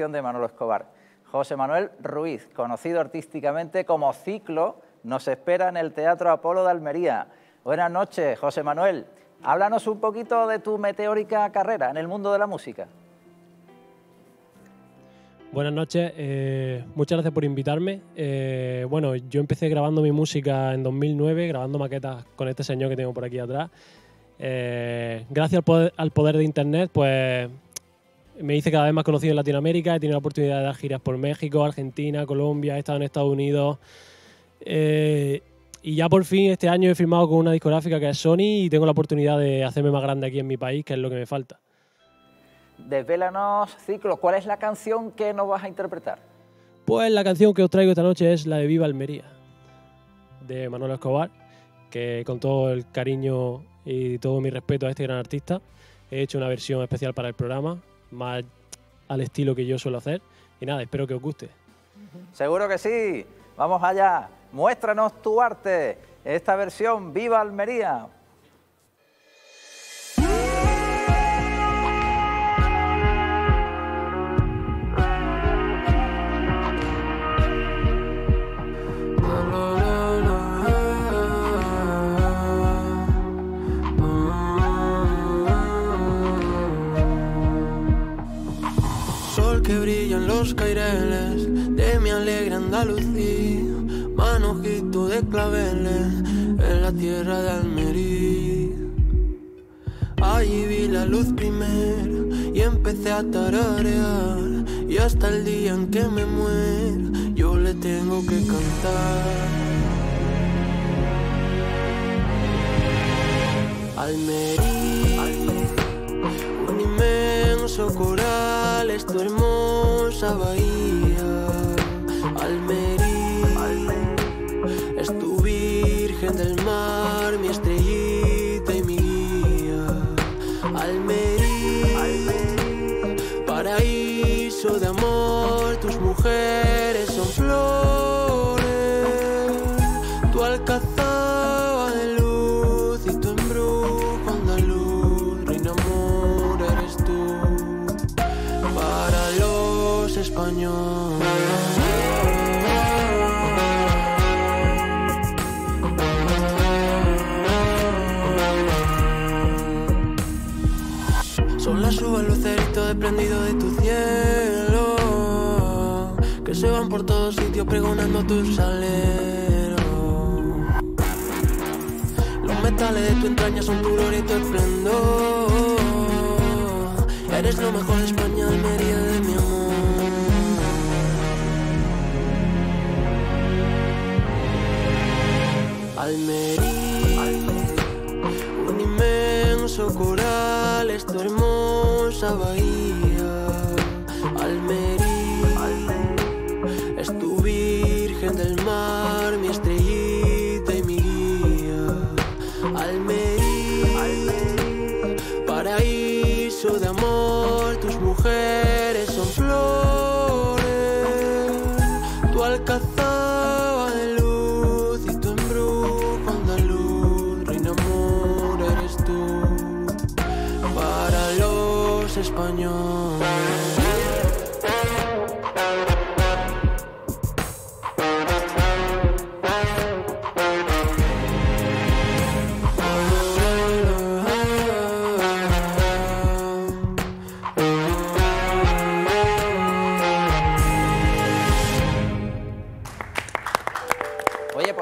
dirección de Manolo Escobar. José Manuel Ruiz, conocido artísticamente como Ciclo, nos espera en el Teatro Apolo de Almería. Buenas noches, José Manuel. Háblanos un poquito de tu meteórica carrera en el mundo de la música. Buenas noches, muchas gracias por invitarme. Bueno, yo empecé grabando mi música en 2009, grabando maquetas con este señor que tengo por aquí atrás. Gracias al poder de Internet, pues me hice cada vez más conocido en Latinoamérica. He tenido la oportunidad de dar giras por México, Argentina, Colombia, he estado en Estados Unidos. Y ya por fin este año he firmado con una discográfica que es Sony y tengo la oportunidad de hacerme más grande aquí en mi país, que es lo que me falta. Desvélanos, Ciclo, ¿cuál es la canción que nos vas a interpretar? Pues la canción que os traigo esta noche es la de Viva Almería, de Manolo Escobar, que con todo el cariño y todo mi respeto a este gran artista, he hecho una versión especial para el programa, más al estilo que yo suelo hacer, y nada, espero que os guste. ¡Seguro que sí! ¡Vamos allá! ¡Muéstranos tu arte! Esta versión, Viva Almería. Que brillan los caireles de mi alegre Andalucía, manojito de claveles en la tierra de Almería. Allí vi la luz primera y empecé a tararear, y hasta el día en que me muera yo le tengo que cantar. Almería, Almería, un inmenso coral es tu hermosa bahía. Almería es tu virgen del mar, mi estrellita y mi guía. Almería, paraíso de amor, tus mujeres son flores, tu alcazaba de luz y tu embrujo andaluz, reina amor eres tú para los español. Son las uvas, lucerito desprendido de tu cielo, que se van por todos sitios pregonando tus aleros. Los metales de tu entraña son tu gloria y tu esplendor. Eres lo mejor de España, Almería de mi amor. Almería, un inmenso coral es tu hermosa bahía. Almería, es tu virgen del mar, mi estrellita y mi guía. Almería, paraíso de amor, tus mujeres son flores, tu alcazar. Español. Oye, pues